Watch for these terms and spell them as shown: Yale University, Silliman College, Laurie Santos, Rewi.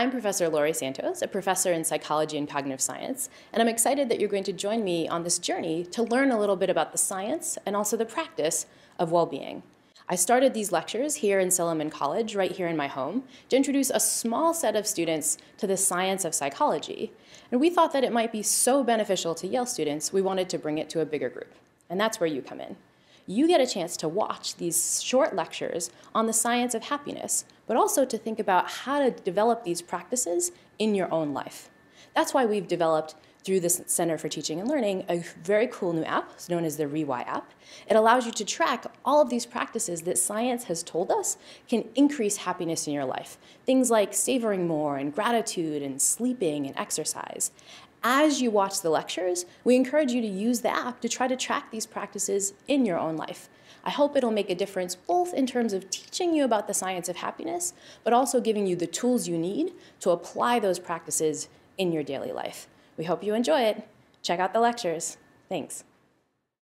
I'm Professor Laurie Santos, a professor in psychology and cognitive science, and I'm excited that you're going to join me on this journey to learn a little bit about the science and also the practice of well-being. I started these lectures here in Silliman College, right here in my home, to introduce a small set of students to the science of psychology. And we thought that it might be so beneficial to Yale students, we wanted to bring it to a bigger group. And that's where you come in. You get a chance to watch these short lectures on the science of happiness, but also to think about how to develop these practices in your own life. That's why we've developed, through this Center for Teaching and Learning, a very cool new app known as the Rewi app. It allows you to track all of these practices that science has told us can increase happiness in your life. Things like savoring more and gratitude and sleeping and exercise. As you watch the lectures, we encourage you to use the app to try to track these practices in your own life. I hope it'll make a difference both in terms of teaching you about the science of happiness, but also giving you the tools you need to apply those practices in your daily life. We hope you enjoy it. Check out the lectures. Thanks.